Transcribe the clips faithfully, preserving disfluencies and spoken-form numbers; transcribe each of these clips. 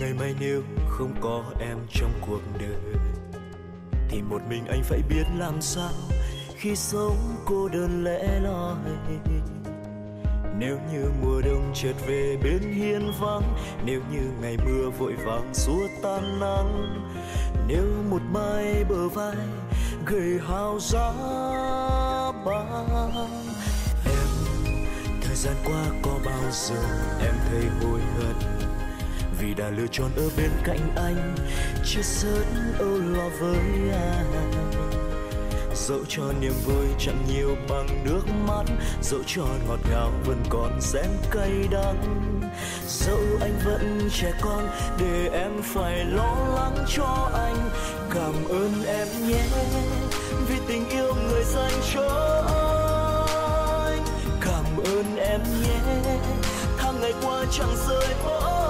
Ngày mai nếu không có em trong cuộc đời thì một mình anh phải biết làm sao khi sống cô đơn lẻ loi. Nếu như mùa đông chợt về bên hiên vắng, nếu như ngày mưa vội vàng xua tan nắng, nếu một mai bờ vai gầy hao giá băng. Em, thời gian qua có bao giờ em thấy hối hận vì đã lựa chọn ở bên cạnh anh, chia sớt âu lo với anh. Dẫu cho niềm vui chẳng nhiều bằng nước mắt, dẫu cho ngọt ngào vẫn còn rén cay đắng, dẫu anh vẫn trẻ con để em phải lo lắng cho anh. Cảm ơn em nhé vì tình yêu người dành cho anh. Cảm ơn em nhé tháng ngày qua chẳng rời bỏ anh.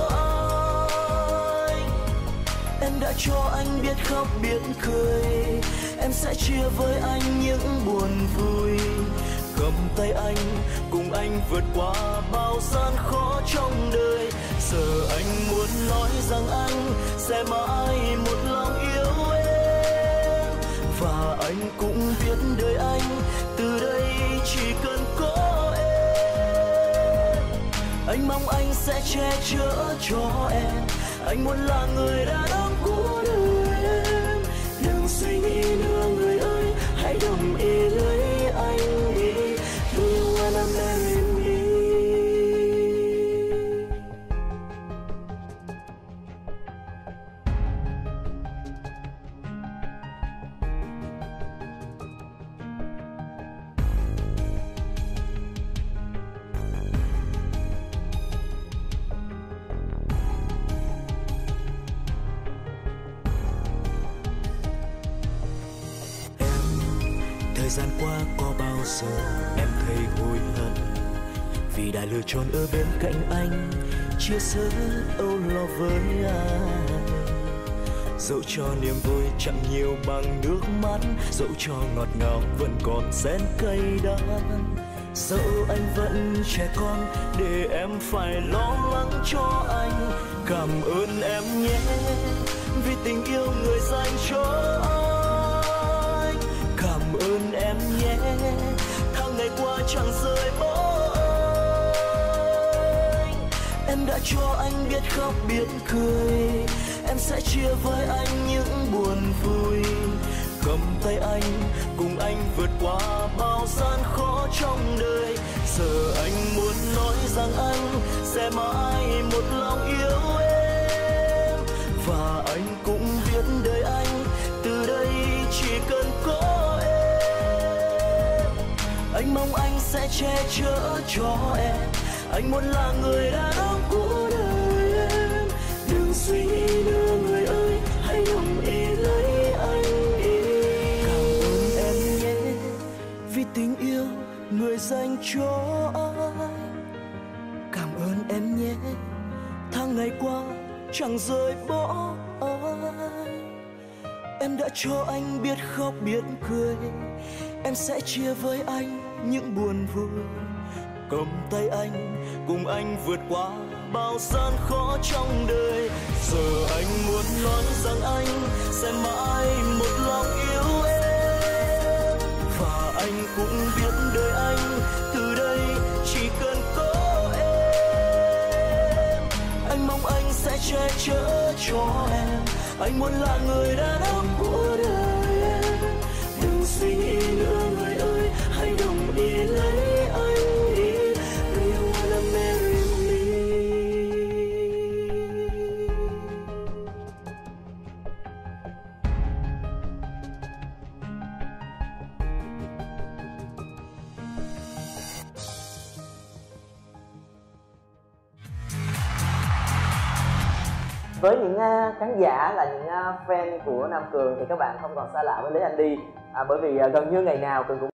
Em đã cho anh biết khóc biết cười, em sẽ chia với anh những buồn vui, cầm tay anh cùng anh vượt qua bao gian khó trong đời. Giờ anh muốn nói rằng anh sẽ mãi một lòng yêu em, và anh cũng biết đời anh từ đây chỉ cần có em. Anh mong anh sẽ che chở cho em, anh muốn là người đã đóng của đời em. Đừng suy nghĩ nữa người ơi, hãy đồng ý lấy anh đi. Do you wanna marry me? Em thấy hối hận vì đã lựa chọn ở bên cạnh anh, chia sẻ âu lo với anh. Dẫu cho niềm vui chẳng nhiều bằng nước mắt, dẫu cho ngọt ngào vẫn còn rén cay đắng, dẫu anh vẫn trẻ con để em phải lo lắng cho anh. Cảm ơn em nhé vì tình yêu người dành cho anh. Cảm ơn em nhé tháng ngày qua chẳng rời bỏ anh. Em đã cho anh biết khóc biết cười, em sẽ chia với anh những buồn vui, cầm tay anh cùng anh vượt qua bao gian khó trong đời. Giờ anh muốn nói rằng anh sẽ mãi một lòng yêu em, và anh cũng biết đời anh từ đây chỉ cần có em. Anh mong anh sẽ che chở cho em, anh muốn là người đã đóng của đời em. Đừng suy nghĩ nữa người ơi, hãy đồng ý lấy anh đi. Cảm ơn em nhé vì tình yêu người dành cho anh. Cảm ơn em nhé tháng ngày qua chẳng rời bỏ anh. Em đã cho anh biết khóc biết cười, em sẽ chia với anh những buồn vui, cầm tay anh cùng anh vượt qua bao gian khó trong đời. Giờ anh muốn nói rằng anh sẽ mãi một lòng yêu em, và anh cũng biết đời anh từ đây chỉ cần có em. Anh mong anh sẽ che chở cho em, anh muốn là người đã đóng của đời em. Đừng suy nghĩ nữa người ơi, hãy đồng ý lấy anh đi. Do you wanna marry me? Với những khán giả là những fan của Nam Cường thì các bạn không còn xa lạ với Lý Anh Đi. À, bởi vì gần như ngày nào Cường cũng